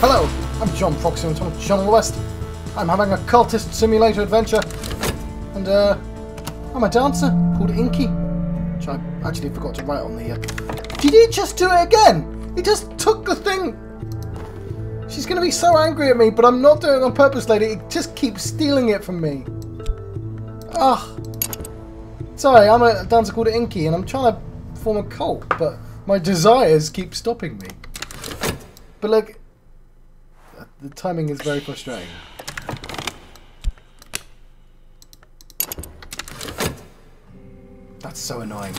Hello, I'm John Proxy and I'm John West. I'm having a Cultist Simulator adventure, and I'm a dancer called Inky, which I actually forgot to write on the... Did you just do it again? He just took the thing! She's going to be so angry at me, but I'm not doing it on purpose, lady. It just keeps stealing it from me. Ugh. Sorry, I'm a dancer called Inky, and I'm trying to form a cult, but my desires keep stopping me. But like, the timing is very frustrating. That's so annoying.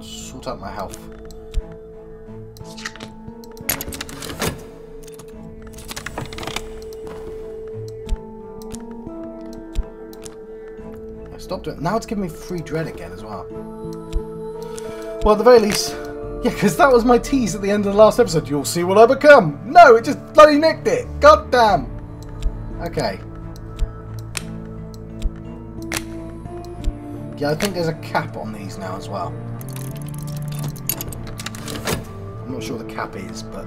Sort out my health. I stopped it. Now it's giving me free dread again as well. Well, at the very least, yeah, because that was my tease at the end of the last episode. You'll see what I become. No, it just bloody nicked it. God damn. Okay. Yeah, I think there's a cap on these now as well. I'm not sure the cap is, but...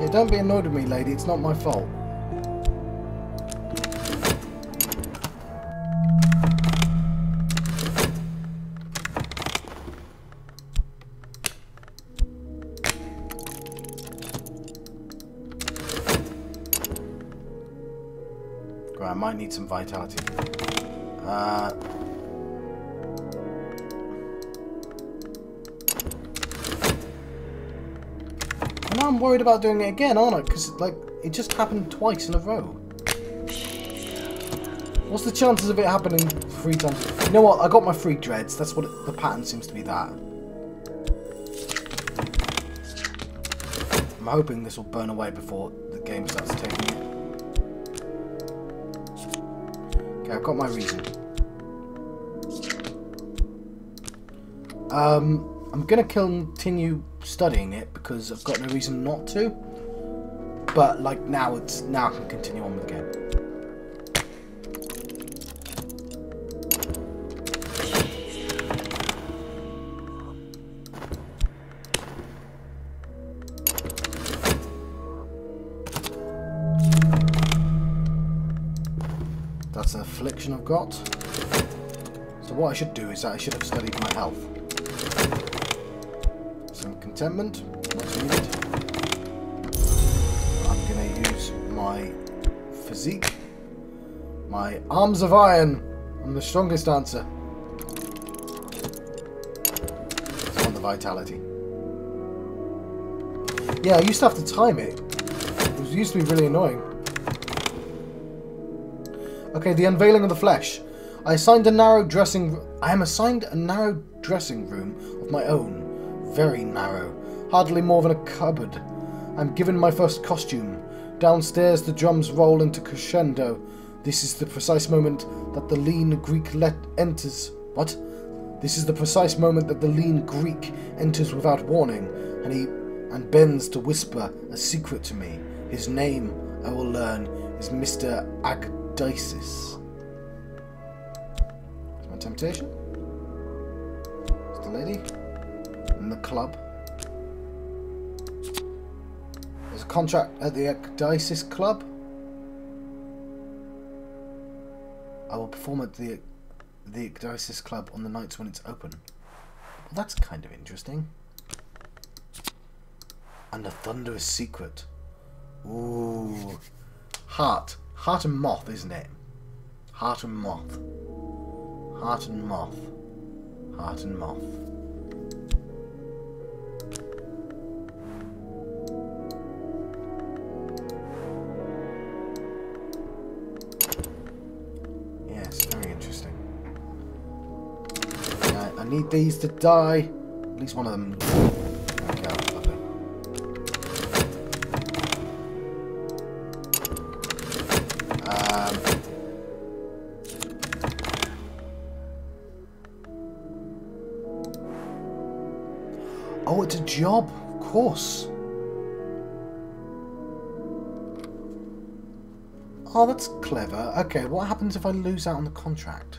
Yeah, don't be annoyed with me, lady. It's not my fault. I might need some vitality. And now I'm worried about doing it again, aren't I? Because like, it just happened twice in a row. What's the chances of it happening 3 times? You know what? I got my free dreads. That's what the pattern seems to be. That. I'm hoping this will burn away before the game starts taking it. I've got my reason. I'm going to continue studying it because I've got no reason not to. But like now, it's now I can continue on with the game. That's an affliction I've got. So what I should do is that I should have studied my health. Some contentment, what's needed. I'm going to use my physique. My arms of iron. I'm the strongest dancer. It's on the vitality. Yeah, I used to have to time it. It used to be really annoying. Okay, the unveiling of the flesh. I am assigned a narrow dressing room of my own. Very narrow. Hardly more than a cupboard. I'm given my first costume. Downstairs the drums roll into crescendo. This is the precise moment that the lean Greek enters. What? This is the precise moment that the lean Greek enters without warning, and he bends to whisper a secret to me. His name, I will learn, is Mr. Agdistis. That's my temptation. It's the lady. And the club. There's a contract at the Ecdysis Club. I will perform at the Ecdysis Club on the nights when it's open. Well, that's kind of interesting. And a thunderous secret. Ooh. Heart. Heart and moth, isn't it? Heart and moth. Heart and moth. Heart and moth. Yes, very interesting. Right, I need these to die. At least one of them. Okay, lovely. Oh, it's a job, of course. Oh, that's clever. Okay, what happens if I lose out on the contract?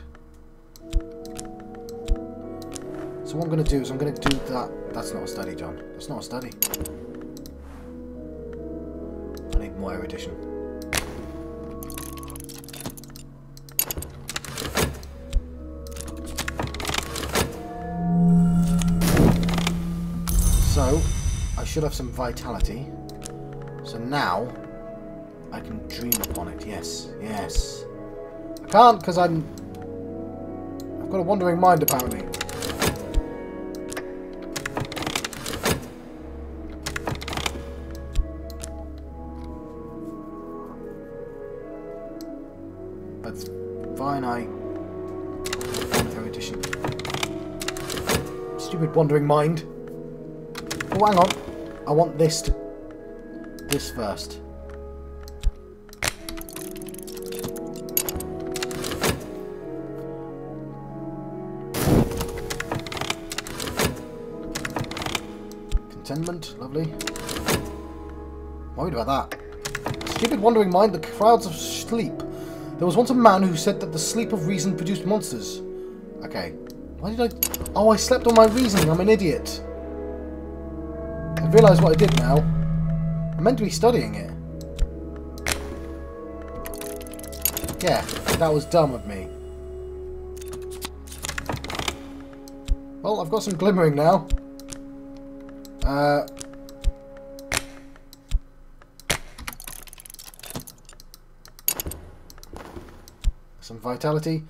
So what I'm going to do is I'm going to do that. That's not a study, John. That's not a study. I need more erudition. So, I should have some vitality. So now, I can dream upon it. Yes, yes. I can't because I've got a wandering mind apparently. Wandering mind. Oh, hang on. I want this. This first. Contentment, lovely. Worried about that. Stupid wandering mind, the crowds of sleep. There was once a man who said that the sleep of reason produced monsters. Okay. Why did I... Oh, I slept on my reasoning. I'm an idiot. I realise what I did now. I'm meant to be studying it. Yeah, that was dumb of me. Well, I've got some glimmering now. Some vitality.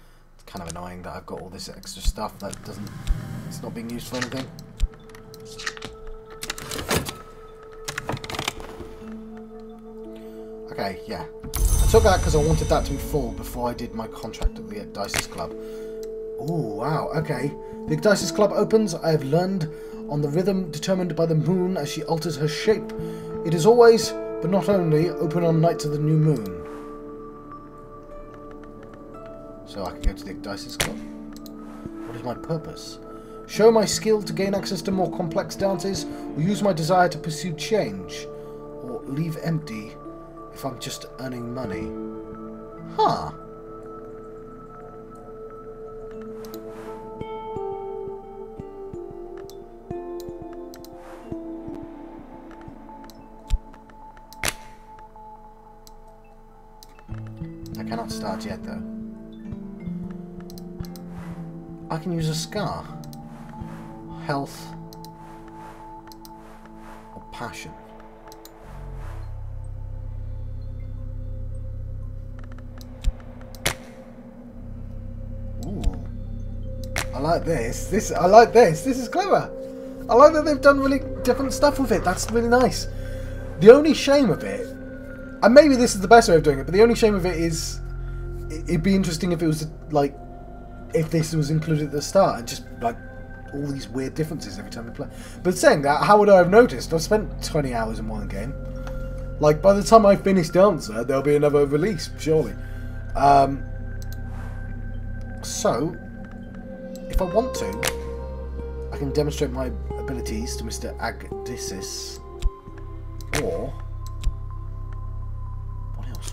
Kind of annoying that I've got all this extra stuff that doesn't, it's not being used for anything. Okay, yeah. I took that because I wanted that to be full before I did my contract at the Ecdysis Club. Ooh, wow, okay. The Ecdysis Club opens. I have learned on the rhythm determined by the moon as she alters her shape. It is always, but not only, open on nights of the new moon. So I can go to the Ecdysis Club. What is my purpose? Show my skill to gain access to more complex dances, or use my desire to pursue change, or leave empty if I'm just earning money. Huh. I cannot start yet though. I can use a scar, health, or passion. Ooh, I like this. I like this. This is clever. I like that they've done really different stuff with it. That's really nice. The only shame of it, and maybe this is the best way of doing it, but the only shame of it is it'd be interesting if it was like. If this was included at the start and just like all these weird differences every time we play. But saying that, how would I have noticed? I've spent 20 hours in one game. Like by the time I finish Dancer, there'll be another release, surely. So, if I want to, I can demonstrate my abilities to Mr. Agdistis. Or,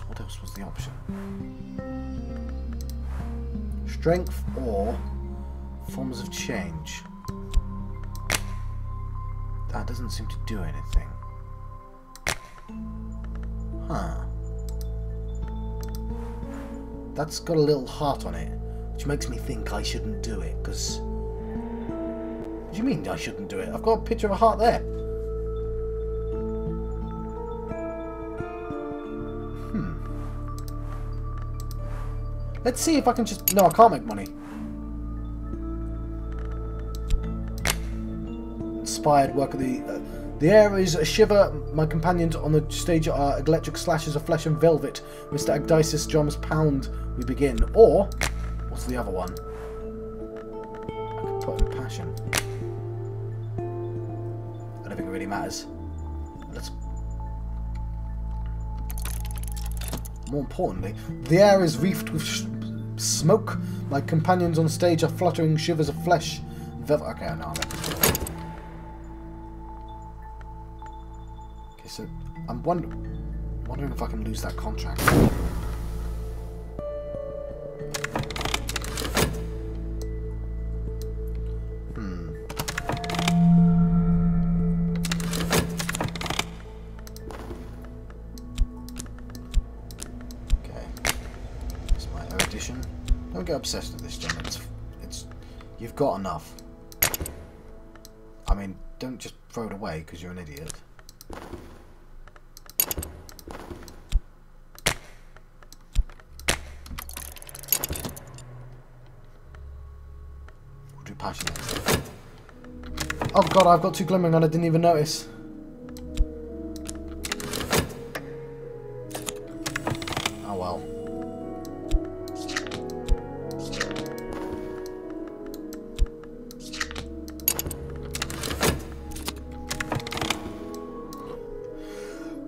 what else was the option? Strength or forms of change. That doesn't seem to do anything. Huh. That's got a little heart on it, which makes me think I shouldn't do it, because... What do you mean I shouldn't do it? I've got a picture of a heart there. Let's see if I can just... No, I can't make money. Inspired work of the... the air is a shiver. My companions on the stage are electric slashes of flesh and velvet. Mr. Agdistis' drums pound. We begin. Or... What's the other one? I could put in passion. I don't think it really matters. Let's... More importantly, the air is wreathed with smoke. My companions on stage are fluttering shivers of flesh. Okay, I know. Okay, so I'm wondering if I can lose that contract. edition. Don't get obsessed with this, John. It's you've got enough. I mean, don't just throw it away because you're an idiot. We'll do passion. Oh god, I've got two glimmering and I didn't even notice.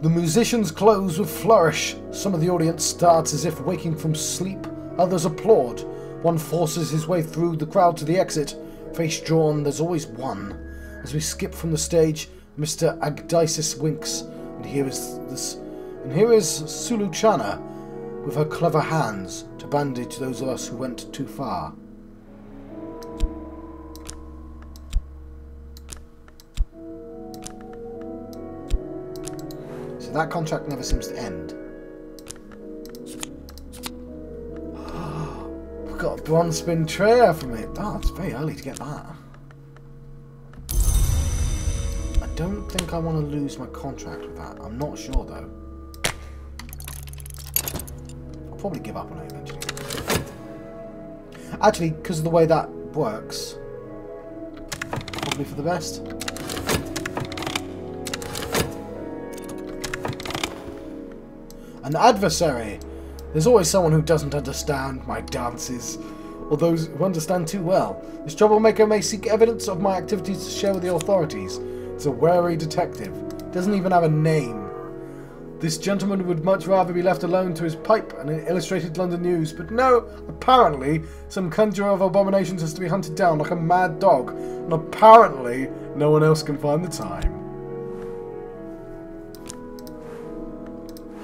The musicians close with flourish. Some of the audience starts as if waking from sleep. Others applaud. One forces his way through the crowd to the exit. Face drawn, there's always one. As we skip from the stage, Mr. Agdistis winks, and here is Suluchana with her clever hands to bandage those of us who went too far. That contract never seems to end. We've got a bronze spin tray from it. Oh, it's very early to get that. I don't think I want to lose my contract with that. I'm not sure though. I'll probably give up on it eventually. Actually, because of the way that works, probably for the best. An adversary! There's always someone who doesn't understand my dances, or those who understand too well. This troublemaker may seek evidence of my activities to share with the authorities. It's a wary detective. Doesn't even have a name. This gentleman would much rather be left alone to his pipe and an Illustrated London News, but no, apparently, some conjurer of abominations has to be hunted down like a mad dog, and apparently, no one else can find the time.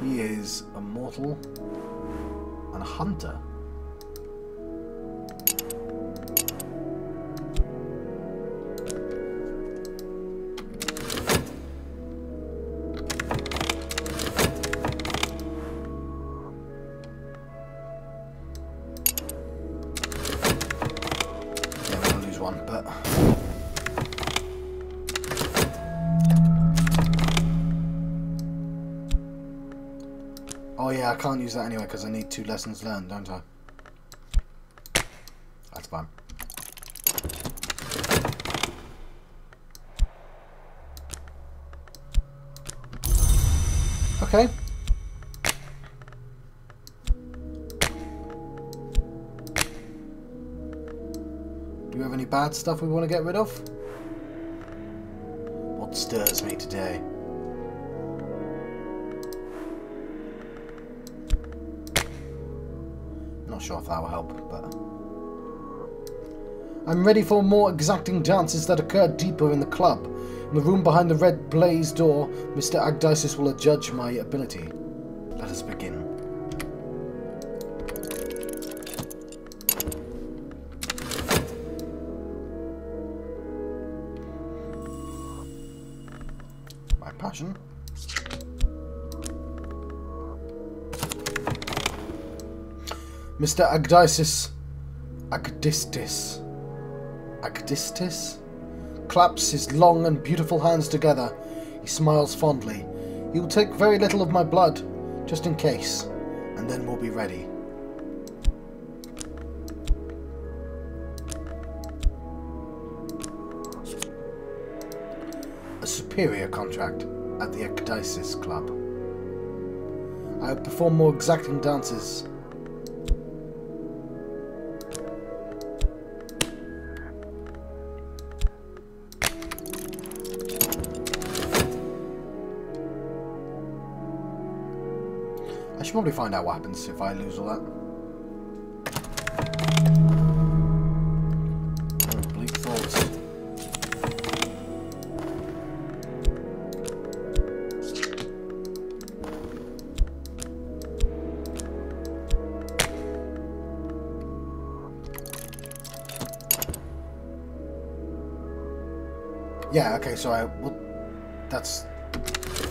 He is a mortal and a hunter. I can't use that anyway because I need two lessons learned, don't I? That's fine. Okay. Do we have any bad stuff we want to get rid of? What stirs me today? Not sure if that will help, but I'm ready for more exacting dances that occur deeper in the club. In the room behind the red blaze door, Mr. Agdistis will adjudge my ability. Let us begin. My passion. Mr. Agdistis claps his long and beautiful hands together. He smiles fondly. He will take very little of my blood, just in case, and then we'll be ready. A superior contract at the Ecdysis Club. I will perform more exacting dances. I should probably find out what happens if I lose all that. Bleak thoughts. Yeah, okay, so I... Well, that's...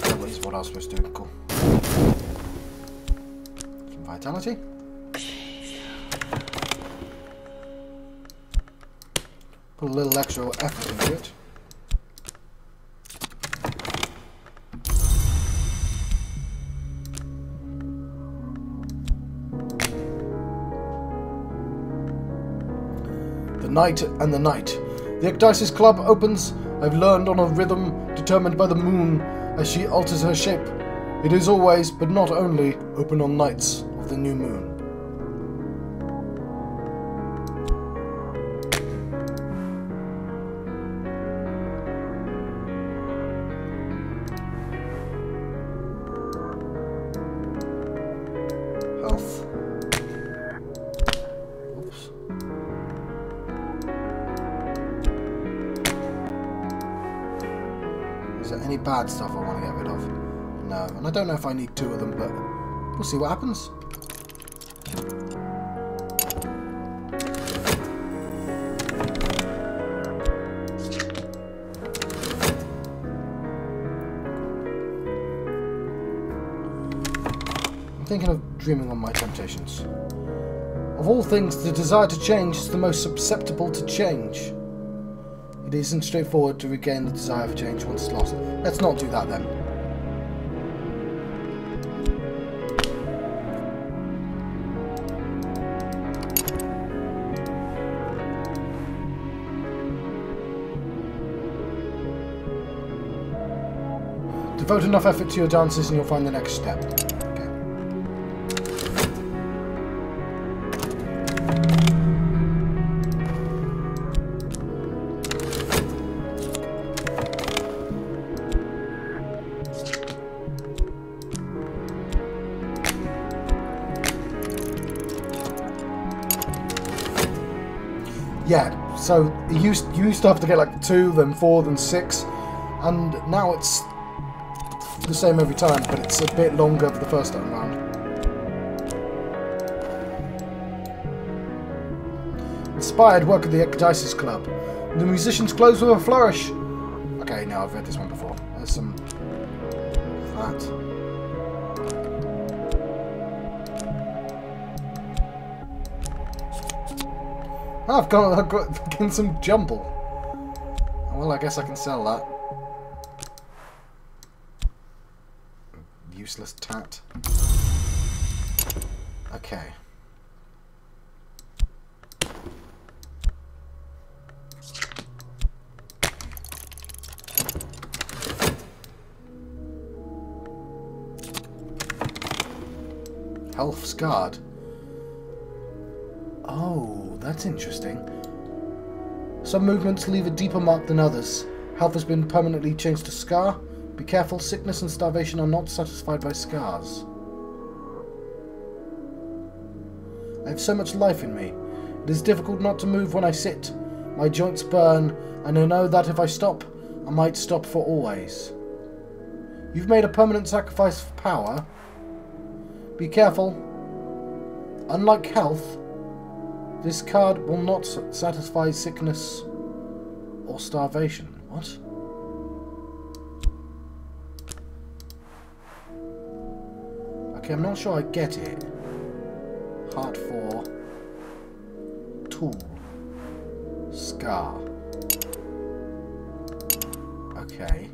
That was what I was supposed to do. Cool. Vitality. Put a little extra effort into it. The night and the night. The Ecdysis Club opens. I've learned on a rhythm determined by the moon as she alters her shape. It is always, but not only, open on nights of the new moon. Bad stuff I want to get rid of. No, and I don't know if I need two of them, but we'll see what happens. I'm thinking of dreaming on my temptations. Of all things, the desire to change is the most susceptible to change. It isn't straightforward to regain the desire for change once it's lost. Let's not do that then. Devote enough effort to your dances and you'll find the next step. Yeah, so you used to have to get like 2, then 4, then 6, and now it's the same every time, but it's a bit longer for the first time round. Inspired work of the Ecdysis Club. The musicians close with a flourish. Okay, now I've read this one before. There's some that. Oh, I've got some jumble. Well, I guess I can sell that. Useless tat. Okay. Health scarred. Oh, that's interesting. Some movements leave a deeper mark than others. Health has been permanently changed to scar. Be careful, sickness and starvation are not satisfied by scars. I have so much life in me. It is difficult not to move when I sit. My joints burn, and I know that if I stop, I might stop for always. You've made a permanent sacrifice of power. Be careful. Unlike health, this card will not satisfy sickness or starvation. What? Okay, I'm not sure I get it. Heart 4. Tool. Scar. Okay.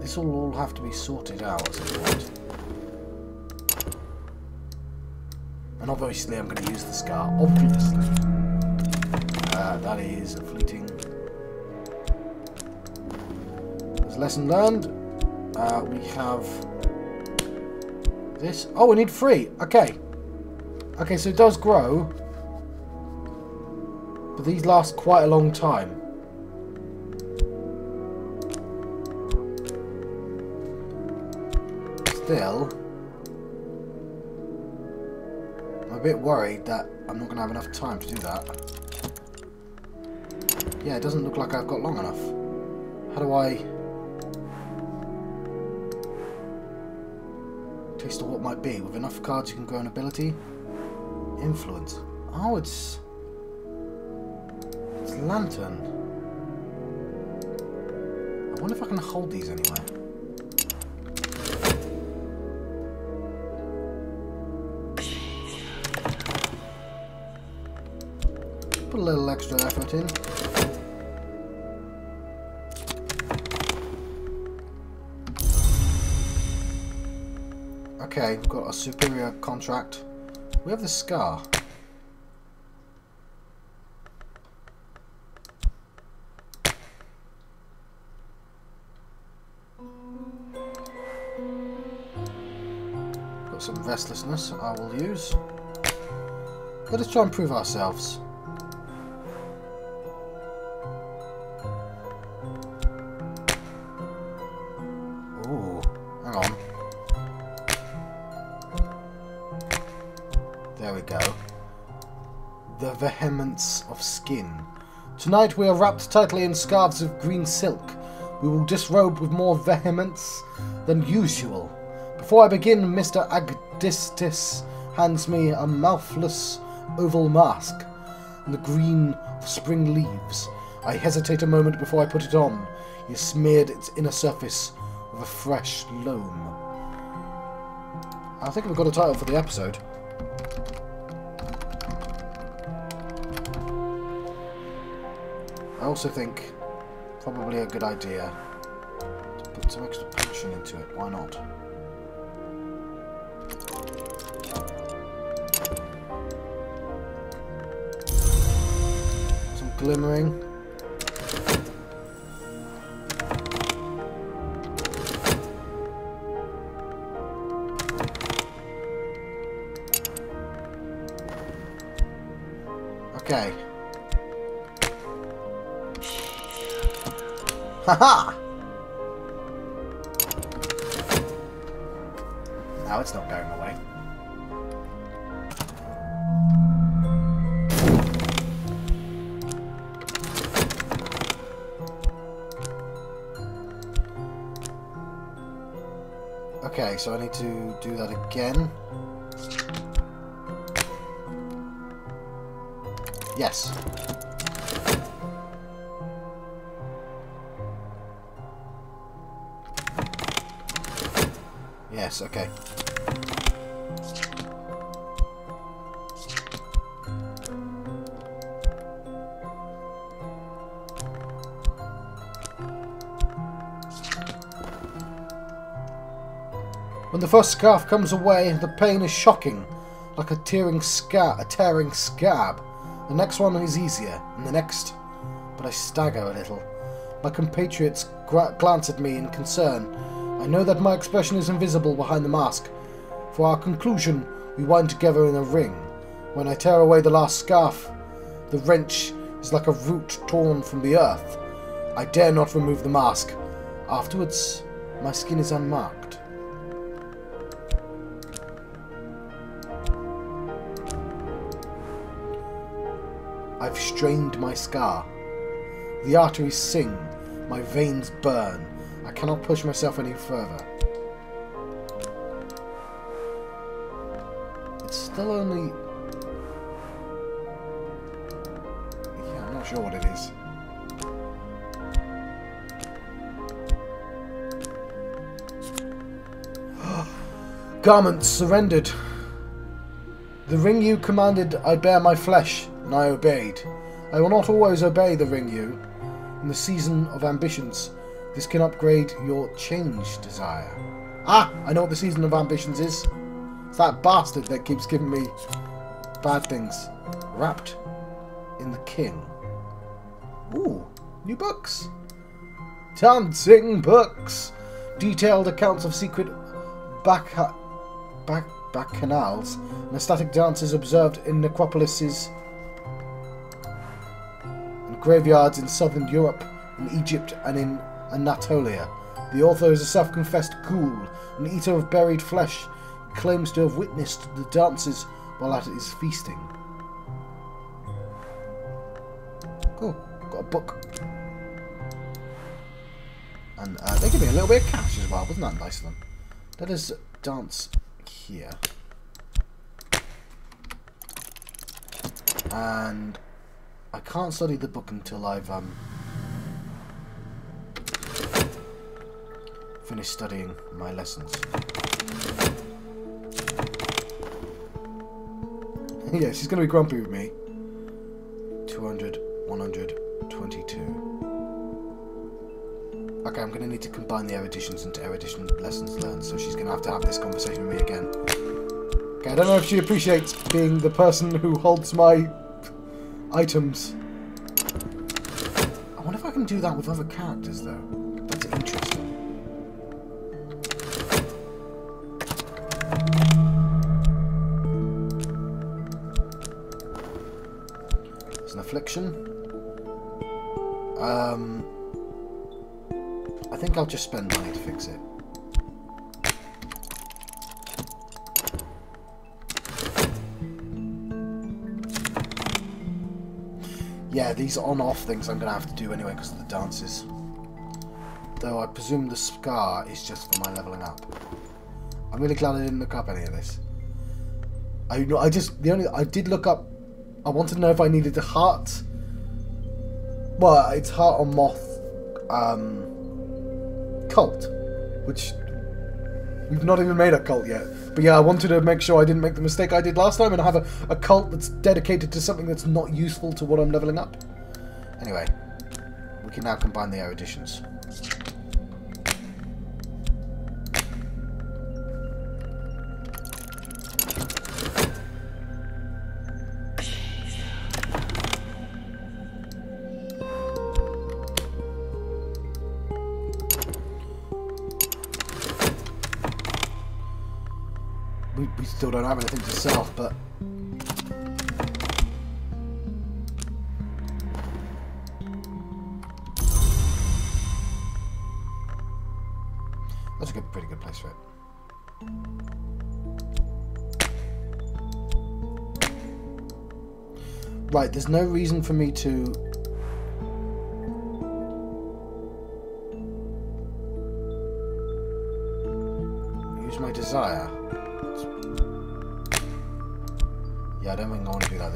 This will all have to be sorted out at some point. And obviously I'm going to use the scar, obviously. That is a fleeting... There's a lesson learned. We have... this. Oh, we need 3! Okay. Okay, so it does grow. But these last quite a long time. Still... I'm a bit worried that I'm not going to have enough time to do that. Yeah, it doesn't look like I've got long enough. How do I... taste of what might be? With enough cards you can grow an ability. Influence. Oh, it's... it's Lantern. I wonder if I can hold these anywhere. put a little extra effort in. Okay, we've got a superior contract. We have the scar. Got some restlessness I will use. Let us try and prove ourselves. Ooh, hang on. There we go. The vehemence of skin. Tonight we are wrapped tightly in scarves of green silk. We will disrobe with more vehemence than usual. Before I begin, Mr. Agdistis hands me a mouthless oval mask and the green of spring leaves. I hesitate a moment before I put it on. You smeared its inner surface with a fresh loam. I think we've got a title for the episode. I also think probably a good idea to put some extra passion into it. Why not? Glimmering. Okay. Haha! Now it's not going away. Okay, so I need to do that again. Yes. Yes, okay. When the first scarf comes away, the pain is shocking, like a tearing scab. The next one is easier, and the next, but I stagger a little. My compatriots glance at me in concern. I know that my expression is invisible behind the mask. For our conclusion, we wind together in a ring. When I tear away the last scarf, the wrench is like a root torn from the earth. I dare not remove the mask. Afterwards, my skin is unmarked. I've strained my scar. The arteries sing, my veins burn. I cannot push myself any further. It's still only... yeah, I'm not sure what it is. Garments surrendered. The ring you commanded, I bear my flesh. And I obeyed. I will not always obey the ring you. In the season of ambitions, this can upgrade your change desire. Ah! I know what the season of ambitions is. It's that bastard that keeps giving me bad things. Wrapped in the King. Ooh, new books. Dancing books. Detailed accounts of secret bacchanals and ecstatic dances observed in necropolises. Graveyards in southern Europe, in Egypt and in Anatolia. The author is a self-confessed ghoul, an eater of buried flesh. He claims to have witnessed the dances while at his feasting. Cool, got a book. And they give me a little bit of cash as well, wasn't that nice of them? Let us dance here. And... I can't study the book until I've finished studying my lessons. Yeah, she's going to be grumpy with me. 200, 122. Okay, I'm going to need to combine the eruditions into erudition lessons learned, so she's going to have this conversation with me again. Okay, I don't know if she appreciates being the person who holds my items. I wonder if I can do that with other characters, though. That's interesting. Affliction. I think I'll just spend money to fix it. Yeah, these on-off things I'm going to have to do anyway because of the dances. Though I presume the scar is just for my leveling up. I'm really glad I didn't look up any of this. I did look up. I wanted to know if I needed a heart. Well, it's heart or moth cult, which we've not even made a cult yet. But yeah, I wanted to make sure I didn't make the mistake I did last time and have a cult that's dedicated to something that's not useful to what I'm leveling up. Anyway, we can now combine the eruditions. Still don't have anything to sell, but that's a good, pretty good place for it. Right, there's no reason for me to.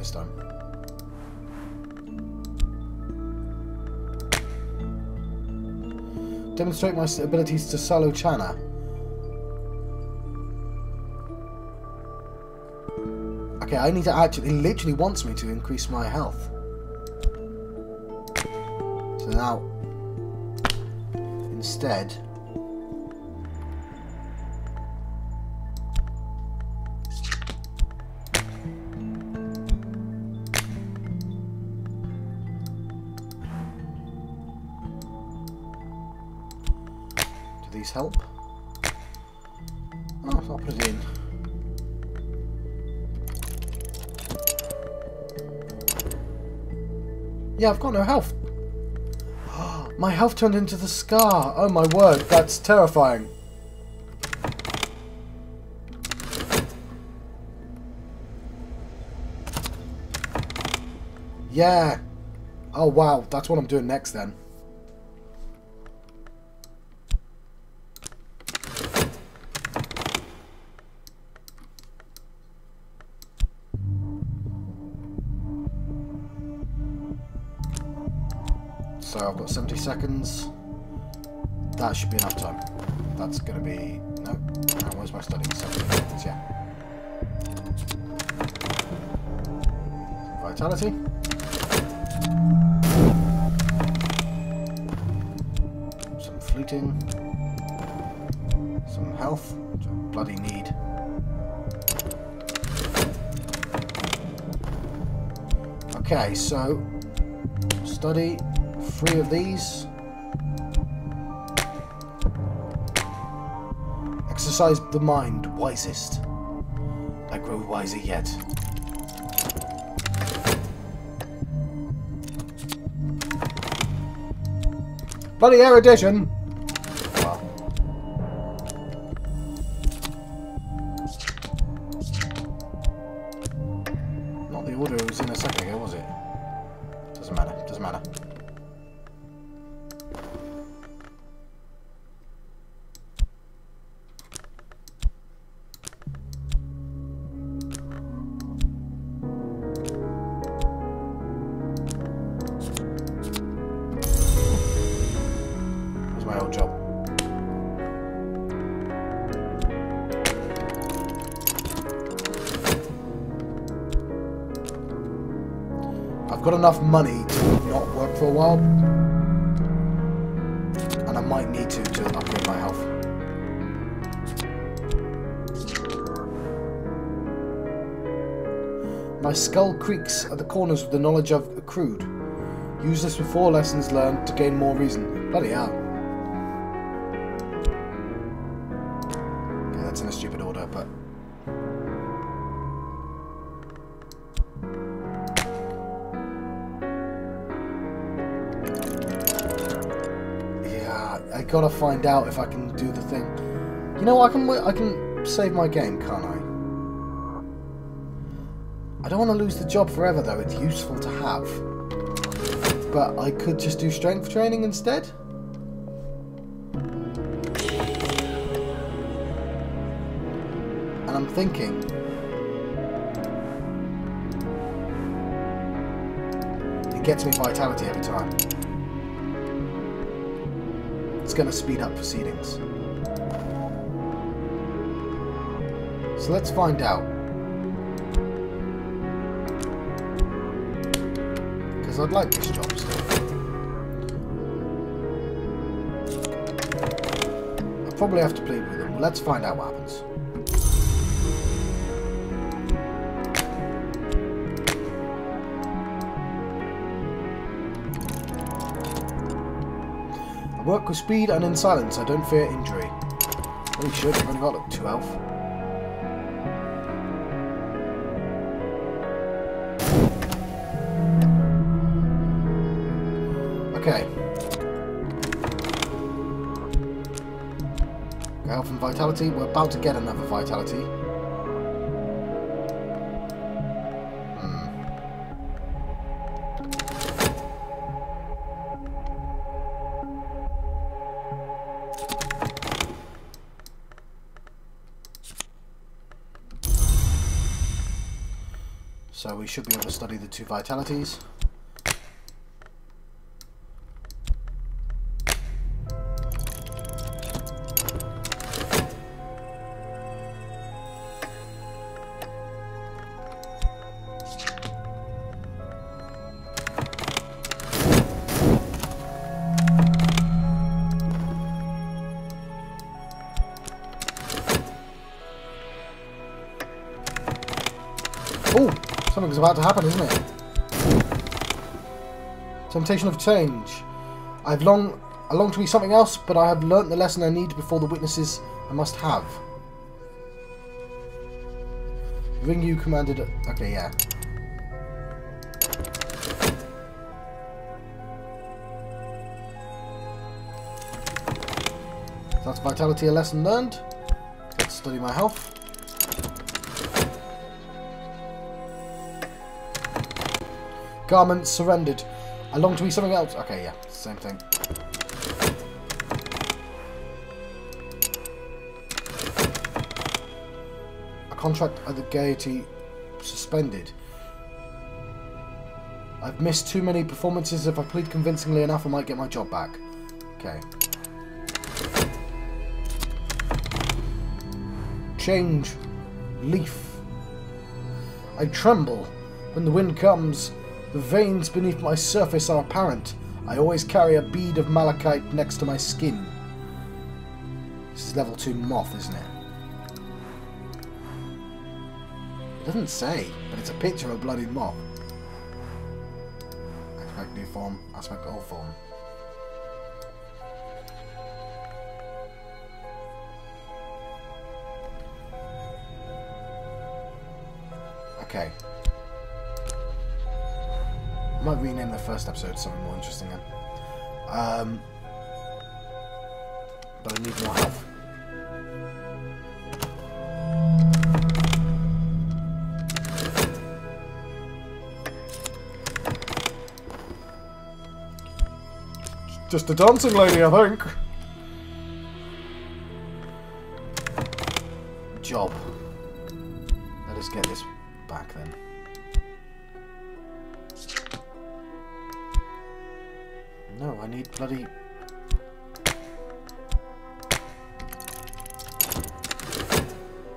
This time. Demonstrate my abilities to Suluchana. Okay, I need to actually, he literally wants me to increase my health. So now, instead, help. Oh, I'll put it in. Yeah, I've got no health. My health turned into the scar. Oh my word, that's terrifying. Yeah. Oh wow, that's what I'm doing next then. I've got 70 seconds. That should be enough time. That's going to be... No. Where's my study? 70 seconds, yeah. Vitality. Some fleeting. Some health, which I bloody need. Okay, so... Study... 3 of these. Exercise the mind wisest. I grow wiser yet. Bloody erudition! Wow. Not the order it was in a second ago, was it? Doesn't matter, doesn't matter. I've got enough money to not work for a while. And I might need to upgrade my health. My skull creaks at the corners with the knowledge I've accrued. Use this with 4 lessons learned to gain more reason. Bloody hell. Yeah, that's in a stupid order, but... I gotta find out if I can do the thing. You know, I can save my game, can't I? I don't want to lose the job forever, though. It's useful to have. But I could just do strength training instead. And I'm thinking... It gets me vitality every time. It's going to speed up proceedings. So let's find out. Because I'd like this job still. I'll probably have to plead with them. Let's find out what happens. I work with speed and in silence, I don't fear injury. Holy shit, I've only got like 2 health. Okay. Health and vitality, we're about to get another vitality. So we should be able to study the 2 vitalities. Something's about to happen, isn't it? Temptation of change. I long to be something else, but I have learnt the lesson I need before the witnesses I must have. Ring you commanded... Okay, yeah. That's vitality, a lesson learned. Let's study my health. Garments surrendered. I long to be something else. Okay, yeah, same thing. A contract at the Gaiety suspended. I've missed too many performances. If I plead convincingly enough, I might get my job back. Okay. Change. Leaf. I tremble. When the wind comes... The veins beneath my surface are apparent. I always carry a bead of malachite next to my skin. This is level 2 moth, isn't it? It doesn't say, but it's a picture of a bloody moth. Aspect new form, aspect old form. Okay. I might rename the first episode something more interesting then. But I need more health. Just a dancing lady, I think. Job. Let us get this back then. No, I need bloody...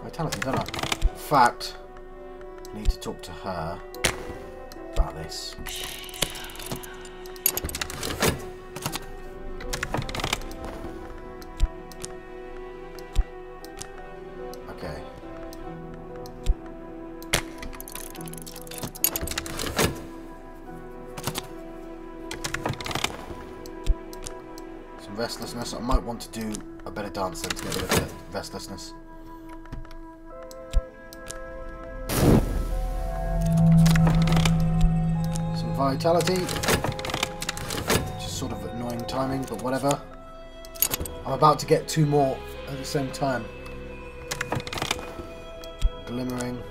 vitality, don't I? In fact, I need to talk to her about this. restlessness. I might want to do a bit of dancing to get rid of that restlessness. Some vitality. Just sort of annoying timing, but whatever. I'm about to get two more at the same time. Glimmering.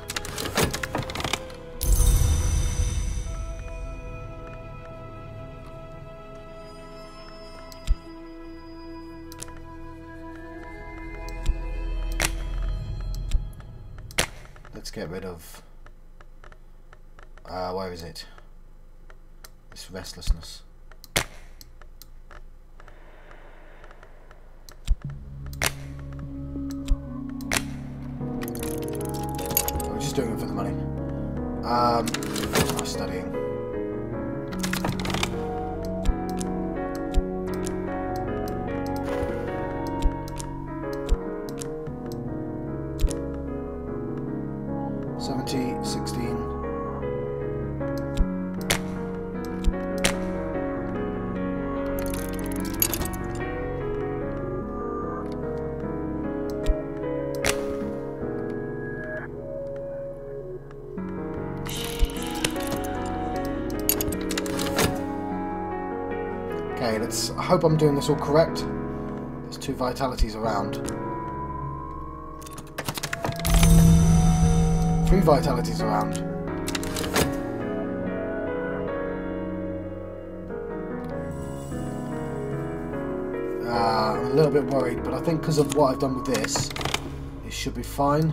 Let's get rid of... where is it? It's restlessness. Doing it for the money. Studying. I hope I'm doing this all correct. There's two vitalities around. Three vitalities around. I'm a little bit worried, but I think because of what I've done with this, it should be fine.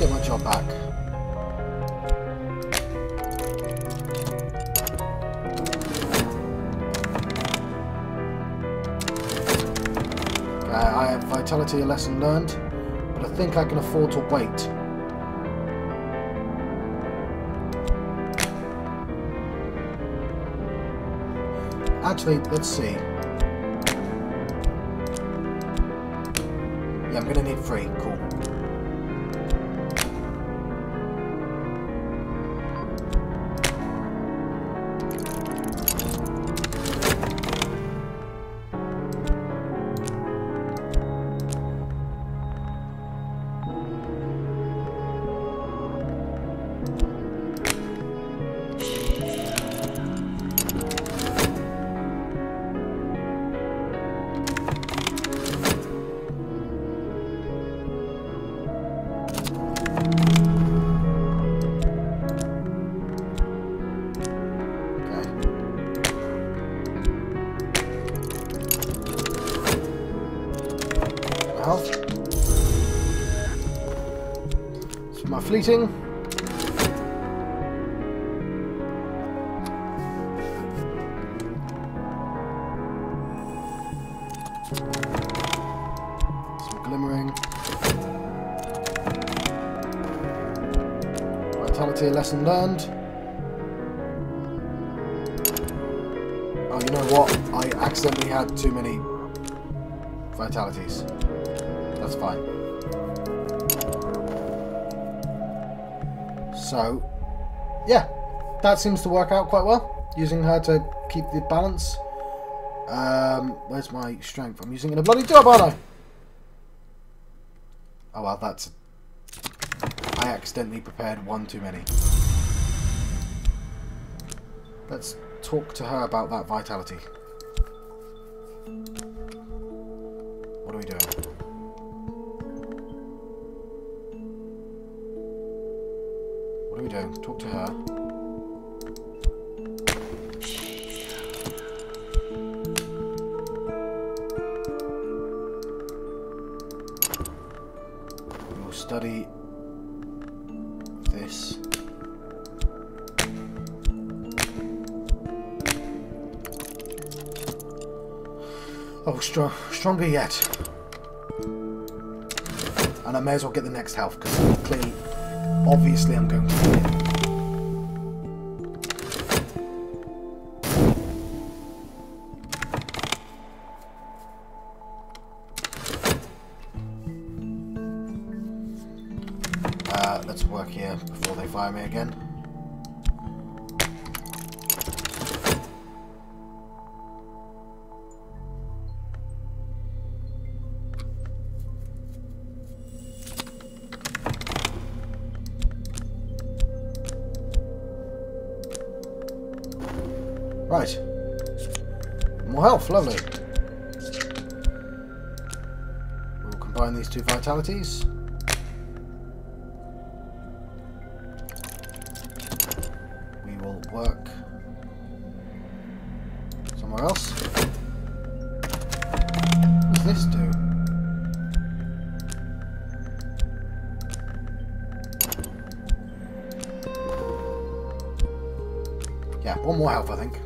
Get my job back. I have vitality, a lesson learned, but I think I can afford to wait. Actually, let's see. Yeah, I'm gonna need three. Cool. Fleeting. Some glimmering. Vitality, lesson learned. Oh, you know what? I accidentally had too many vitalities. That's fine. So, yeah, that seems to work out quite well, using her to keep the balance. Where's my strength? I'm using it in a bloody job, aren't I? Oh, well, that's... I accidentally prepared one too many. Let's talk to her about that vitality. What are we doing? What are we doing? Talk to her. We'll study this. Oh, stronger yet. And I may as well get the next health, because clearly... obviously, I'm going to do it. they fire me again. Right. More health, lovely. We'll combine these two vitalities. We will work somewhere else. What does this do? Yeah, one more health, I think.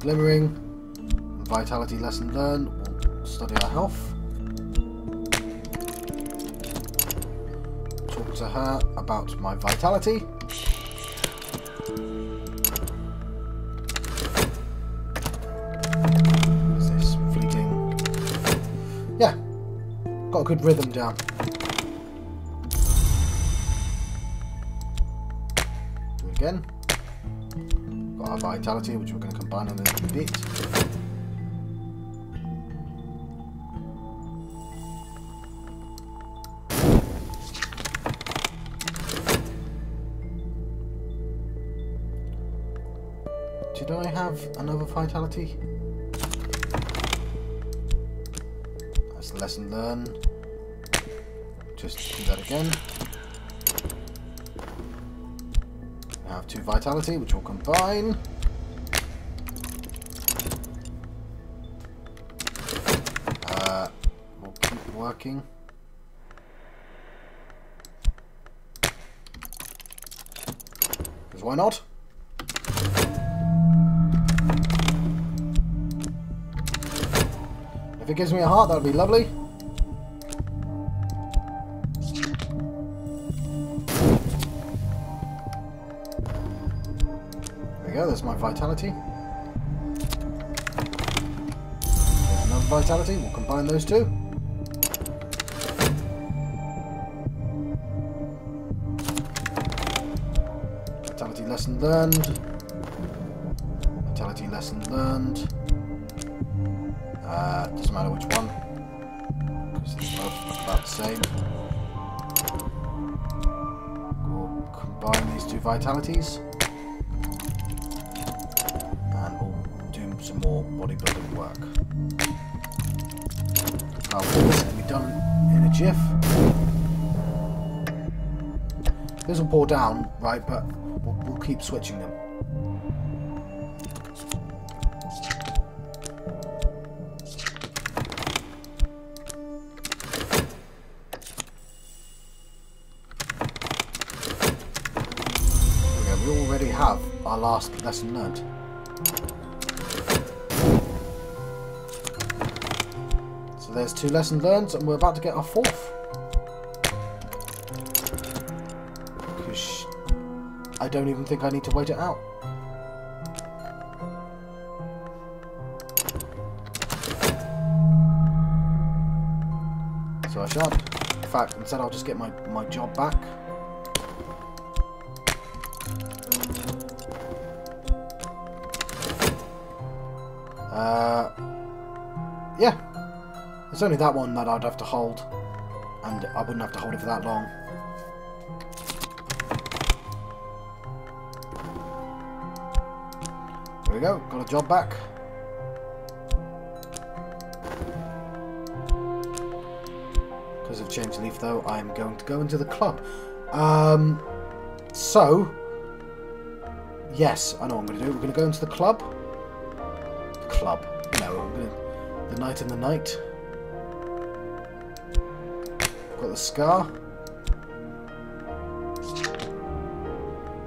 Glimmering, vitality lesson learned, we'll study our health. Talk to her about my vitality. What is this? Fleeting. Yeah, got a good rhythm down. Do it again. Got our vitality, which we're going to combine in a little bit. Did I have another vitality? That's the lesson learned. Just do that again. I have two vitality, which will combine. We'll keep working. Because why not? If it gives me a heart, that'd be lovely. There's my vitality. There's another vitality. We'll combine those two. Vitality lesson learned. Vitality lesson learned. Doesn't matter which one, because they're both about the same. We'll combine these two vitalities. Some more bodybuilding work. Now this can be done in a jiff. This will pour down, right, but we'll keep switching them. Okay, we already have our last lesson learned. So there's two lessons learned, and we're about to get our fourth. Because I don't even think I need to wait it out. So I shan't. In fact, instead I'll just get my job back. Yeah. It's only that one that I'd have to hold, and I wouldn't have to hold it for that long. There we go, got a job back. Because of change leaf though, I'm going to go into the club. So, yes, I know what I'm going to do. We're going to go into the club. You know, I'm going to Night in the Night. Got the scar.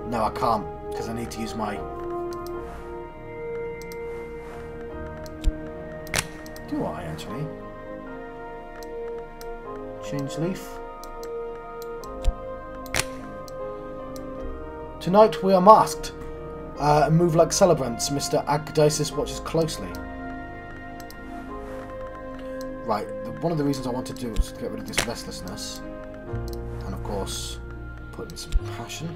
No, I can't, because I need to use my... Do I, actually? Change leaf. Tonight we are masked and move like celebrants. Mr. Agdistis watches closely. Right, one of the reasons I wanted to do was to get rid of this restlessness. And of course, put in some passion.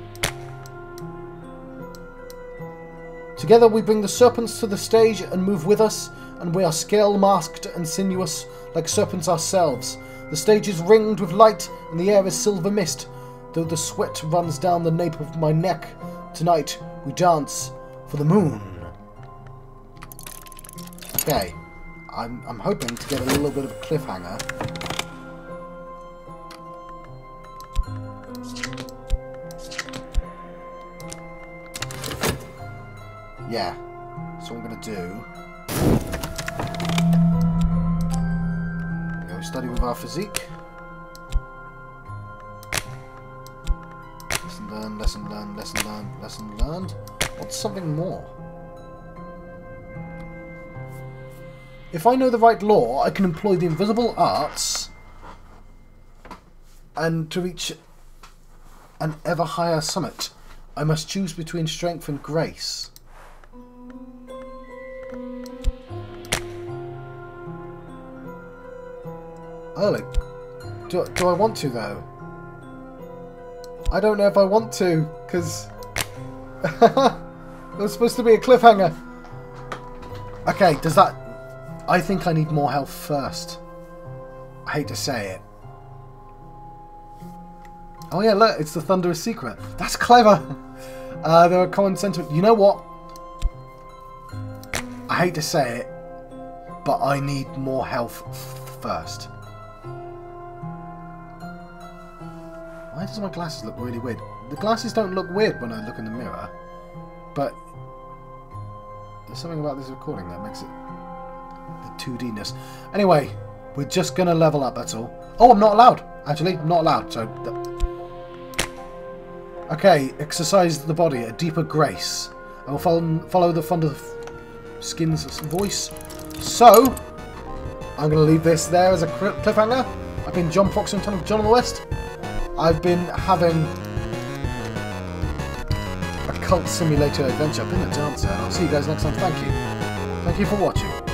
Together we bring the serpents to the stage and move with us, and we are scale-masked and sinuous like serpents ourselves. The stage is ringed with light and the air is silver mist, though the sweat runs down the nape of my neck. Tonight we dance for the moon. Okay, I'm hoping to get a little bit of a cliffhanger. Yeah, so I'm going to do... Go study with our physique. Lesson learned, lesson learned, lesson learned, lesson learned. What's something more? If I know the right law, I can employ the invisible arts and to reach an ever higher summit. I must choose between strength and grace. Oh, like, do I want to, though? I don't know if I want to, because... It was supposed to be a cliffhanger. Okay, does that... I think I need more health first. I hate to say it. Oh yeah, look, it's the Thunderous Secret. That's clever. There are common sentiments. You know what? I hate to say it, but I need more health first. Why does my glasses look really weird? The glasses don't look weird when I look in the mirror, but there's something about this recording that makes it the 2D-ness. Anyway, we're just going to level up, that's all. Oh, I'm not allowed. Actually, I'm not allowed. So, okay, exercise the body, a deeper grace. I will follow the fund of Skin's voice. So, I'm going to leave this there as a cliffhanger. I've been John Proxy and John West. I've been having a Cultist Simulator adventure. I've been a dancer. I'll see you guys next time. Thank you. Thank you for watching.